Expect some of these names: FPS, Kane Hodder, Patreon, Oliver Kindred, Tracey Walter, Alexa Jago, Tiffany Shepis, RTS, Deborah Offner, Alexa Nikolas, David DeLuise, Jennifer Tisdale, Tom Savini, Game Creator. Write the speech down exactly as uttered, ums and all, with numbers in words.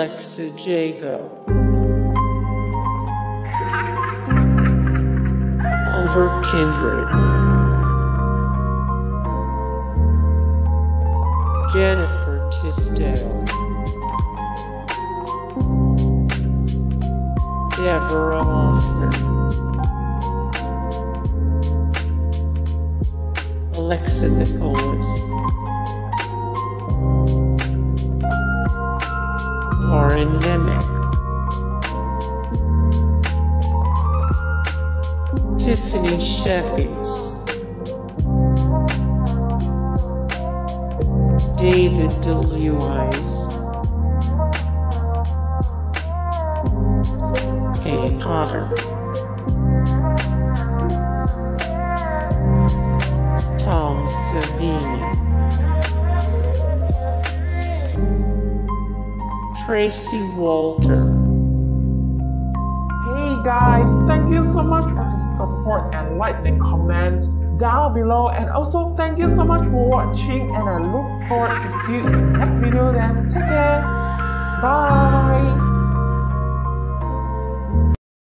Alexa Jago. Oliver Kindred. Jennifer Tisdale. Deborah Offner. Alexa Nikolas. Endemic. Tiffany Shepis. David DeLuise. Kane Hodder. Tom Savini. Tracey Walter. Hey guys, thank you so much for the support and likes and comments down below, and also thank you so much for watching, and I look forward to see you in the next video. Then take care, bye.